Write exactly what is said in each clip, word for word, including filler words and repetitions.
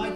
Ai,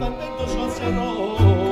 tanto yo se no.